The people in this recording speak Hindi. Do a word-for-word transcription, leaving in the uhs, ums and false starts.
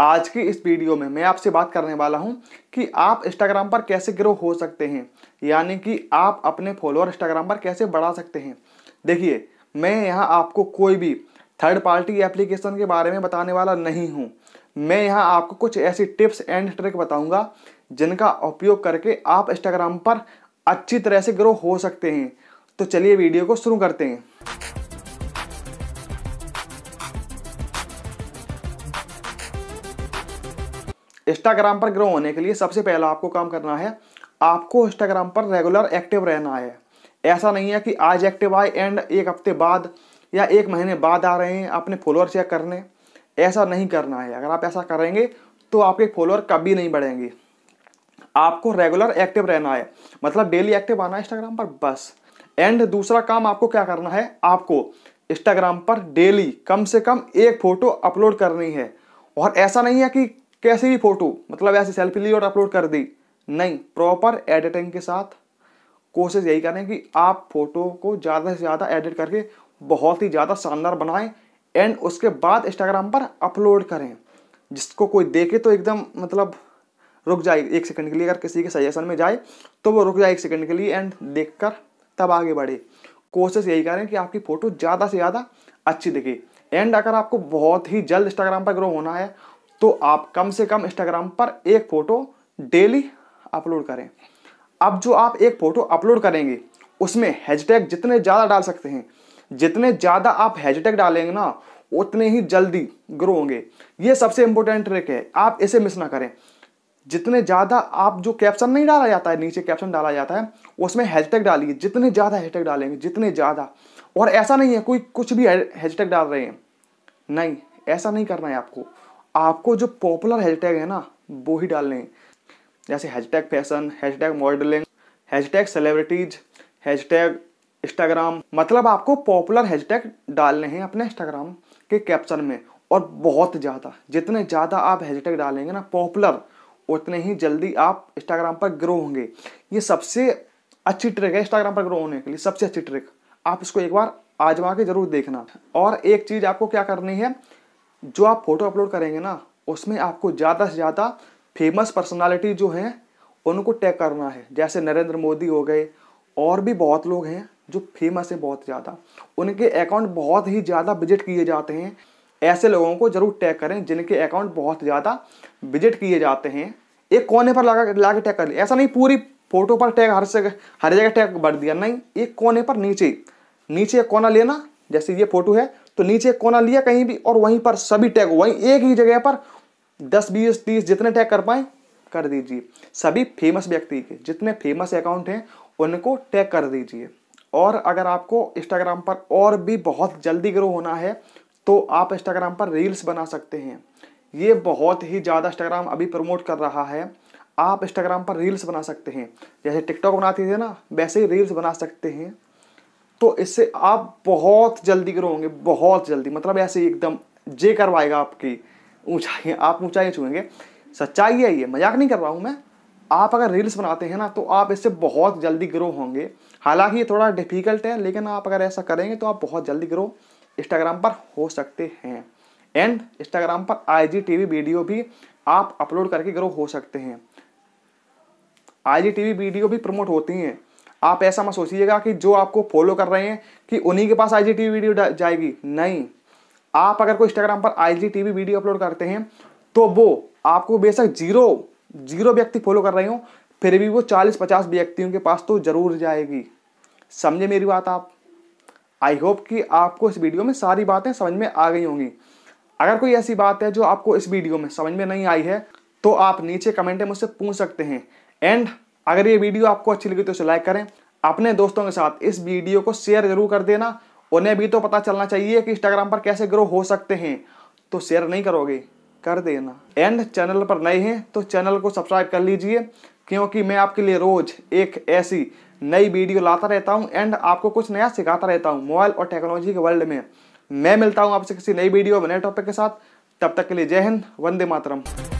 आज की इस वीडियो में मैं आपसे बात करने वाला हूं कि आप इंस्टाग्राम पर कैसे ग्रो हो सकते हैं, यानी कि आप अपने फॉलोअर इंस्टाग्राम पर कैसे बढ़ा सकते हैं। देखिए, मैं यहां आपको कोई भी थर्ड पार्टी एप्लीकेशन के बारे में बताने वाला नहीं हूं। मैं यहां आपको कुछ ऐसी टिप्स एंड ट्रिक बताऊंगा जिनका उपयोग करके आप इंस्टाग्राम पर अच्छी तरह से ग्रो हो सकते हैं। तो चलिए वीडियो को शुरू करते हैं। इंस्टाग्राम पर ग्रो होने के लिए सबसे पहला आपको काम करना है, आपको इंस्टाग्राम पर रेगुलर एक्टिव रहना है। ऐसा नहीं है कि आज एक्टिव आए एंड एक हफ्ते बाद या एक महीने बाद आ रहे हैं अपने फॉलोअर चेक करने। ऐसा नहीं करना है। अगर आप ऐसा करेंगे तो आपके फॉलोअर कभी नहीं बढ़ेंगे। आपको रेगुलर एक्टिव रहना है, मतलब डेली एक्टिव आना है इंस्टाग्राम पर, बस। एंड दूसरा काम आपको क्या करना है, आपको इंस्टाग्राम पर डेली कम से कम एक फ़ोटो अपलोड करनी है। और ऐसा नहीं है कि कैसी भी फोटो, मतलब ऐसी सेल्फी ली और अपलोड कर दी, नहीं। प्रॉपर एडिटिंग के साथ कोशिश यही करें कि आप फोटो को ज़्यादा से ज़्यादा एडिट करके बहुत ही ज़्यादा शानदार बनाएं एंड उसके बाद इंस्टाग्राम पर अपलोड करें, जिसको कोई देखे तो एकदम मतलब रुक जाए एक सेकंड के लिए। अगर किसी के सजेशन में जाए तो वो रुक जाए एक सेकंड के लिए एंड देखकर तब आगे बढ़े। कोशिश यही करें कि आपकी फ़ोटो ज़्यादा से ज़्यादा अच्छी दिखे। एंड अगर आपको बहुत ही जल्द इंस्टाग्राम पर ग्रो होना है तो आप कम से कम इंस्टाग्राम पर एक फ़ोटो डेली अपलोड करें। अब जो आप एक फ़ोटो अपलोड करेंगे उसमें हैशटैग जितने ज़्यादा डाल सकते हैं, जितने ज़्यादा आप हैशटैग डालेंगे ना, उतने ही जल्दी ग्रो होंगे। ये सबसे इम्पोर्टेंट ट्रिक है, आप इसे मिस ना करें। जितने ज़्यादा आप, जो कैप्शन नहीं डाला जाता है, नीचे कैप्शन डाला जाता है, उसमें हैशटैग डालिए। जितने ज़्यादा हैशटैग डालेंगे, जितने ज़्यादा। और ऐसा नहीं है कोई कुछ भी हैशटैग डाल रहे हैं, नहीं, ऐसा नहीं करना है आपको। आपको जो पॉपुलर हैशटैग है ना, वो ही डालने हैं। जैसे hashtag fashion, hashtag modelling, hashtag celebrities, hashtag Instagram, मतलब आपको पॉपुलर हैशटैग डालने हैं अपने इंस्टाग्राम के कैप्शन में। और बहुत ज़्यादा, जितने ज़्यादा आप हैशटैग डालेंगे ना पॉपुलर, उतने ही जल्दी आप इंस्टाग्राम पर ग्रो होंगे। ये सबसे अच्छी ट्रिक है इंस्टाग्राम पर ग्रो होने के लिए, सबसे अच्छी ट्रिक। आप इसको एक बार आजमा के ज़रूर देखना। और एक चीज़ आपको क्या करनी है, जो आप फोटो अपलोड करेंगे ना, उसमें आपको ज़्यादा से ज़्यादा फेमस पर्सनालिटी जो हैं उनको टैग करना है। जैसे नरेंद्र मोदी हो गए, और भी बहुत लोग हैं जो फेमस हैं बहुत ज़्यादा, उनके अकाउंट बहुत ही ज़्यादा विजिट किए जाते हैं। ऐसे लोगों को ज़रूर टैग करें जिनके अकाउंट बहुत ज़्यादा विजिट किए जाते हैं। एक कोने पर लगा ला के टैग कर लिया। ऐसा नहीं पूरी फोटो पर टैग हर जगह हर जगह टैग भर दिया, नहीं। एक कोने पर नीचे नीचे एक कोना लेना, जैसे ये फोटो है तो नीचे कोना लिया कहीं भी, और वहीं पर सभी टैग, वहीं एक ही जगह पर दस बीस तीस जितने टैग कर पाए कर दीजिए। सभी फेमस व्यक्ति के जितने फेमस अकाउंट हैं उनको टैग कर दीजिए। और अगर आपको इंस्टाग्राम पर और भी बहुत जल्दी ग्रो होना है तो आप इंस्टाग्राम पर रील्स बना सकते हैं। ये बहुत ही ज़्यादा इंस्टाग्राम अभी प्रमोट कर रहा है। आप इंस्टाग्राम पर रील्स बना सकते हैं, जैसे टिकटॉक बनाते थे ना, वैसे ही रील्स बना सकते हैं। तो इससे आप बहुत जल्दी ग्रो होंगे, बहुत जल्दी, मतलब ऐसे एकदम जे करवाएगा आपकी ऊंचाई, आप ऊंचाई छूएंगे। सच्चाई है ये, मजाक नहीं कर रहा हूँ मैं। आप अगर रील्स बनाते हैं ना तो आप इससे बहुत जल्दी ग्रो होंगे। हालांकि ये थोड़ा डिफिकल्ट है, लेकिन आप अगर ऐसा करेंगे तो आप बहुत जल्दी ग्रो इंस्टाग्राम पर हो सकते हैं। एंड इंस्टाग्राम पर I G T V video भी आप अपलोड करके ग्रो हो सकते हैं। I G T V video भी प्रमोट होती हैं। आप ऐसा मत सोचिएगा कि जो आपको फॉलो कर रहे हैं कि उन्हीं के पास I G T V video जाएगी, नहीं। आप अगर कोई इंस्टाग्राम पर I G T V video upload करते हैं तो वो आपको बेशक जीरो जीरो व्यक्ति फॉलो कर रहे हो, फिर भी वो चालीस पचास व्यक्तियों के पास तो ज़रूर जाएगी। समझे मेरी बात आप? आई होप कि आपको इस वीडियो में सारी बातें समझ में आ गई होंगी। अगर कोई ऐसी बात है जो आपको इस वीडियो में समझ में नहीं आई है तो आप नीचे कमेंट में मुझसे पूछ सकते हैं। एंड अगर ये वीडियो आपको अच्छी लगी तो इसे लाइक करें। अपने दोस्तों के साथ इस वीडियो को शेयर जरूर कर देना, उन्हें भी तो पता चलना चाहिए कि इंस्टाग्राम पर कैसे ग्रो हो सकते हैं। तो शेयर नहीं करोगे, कर देना। एंड चैनल पर नए हैं तो चैनल को सब्सक्राइब कर लीजिए, क्योंकि मैं आपके लिए रोज़ एक ऐसी नई वीडियो लाता रहता हूँ एंड आपको कुछ नया सिखाता रहता हूँ मोबाइल और टेक्नोलॉजी के वर्ल्ड में। मैं मिलता हूँ आपसे किसी नई वीडियो नए टॉपिक के साथ। तब तक के लिए जय हिंद, वंदे मातरम।